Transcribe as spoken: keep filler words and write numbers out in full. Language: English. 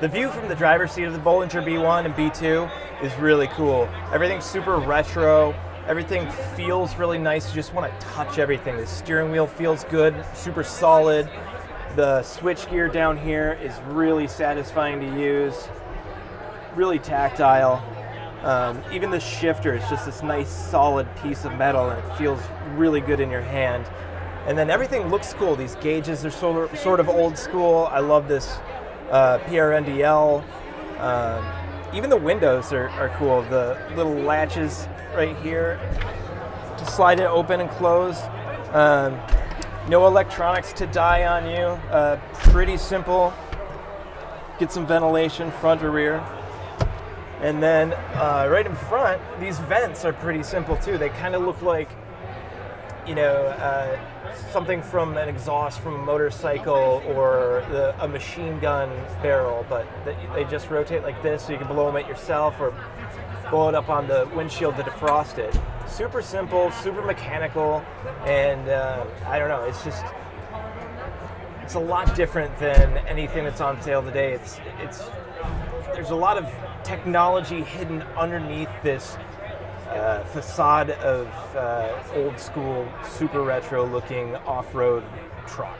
The view from the driver's seat of the Bollinger B one and B two is really cool. Everything's super retro. Everything feels really nice. You just want to touch everything. The steering wheel feels good, super solid. The switch gear down here is really satisfying to use, really tactile. Um, even the shifter is just this nice solid piece of metal, and it feels really good in your hand. And then everything looks cool. These gauges are so, sort of old school. I love this uh, P R N D L. Um, Even the windows are, are cool. The little latches right here to slide it open and close. Um, no electronics to die on you. Uh, pretty simple. Get some ventilation front or rear. And then uh, right in front, these vents are pretty simple too. They kind of look like, you know, uh, something from an exhaust from a motorcycle or the, a machine gun barrel, but they, they just rotate like this so you can blow them at yourself or blow it up on the windshield to defrost it. Super simple, super mechanical, and uh, I don't know, it's just, it's a lot different than anything that's on sale today. It's, it's, there's a lot of technology hidden underneath this Uh, facade of uh, old school, super retro looking off-road truck.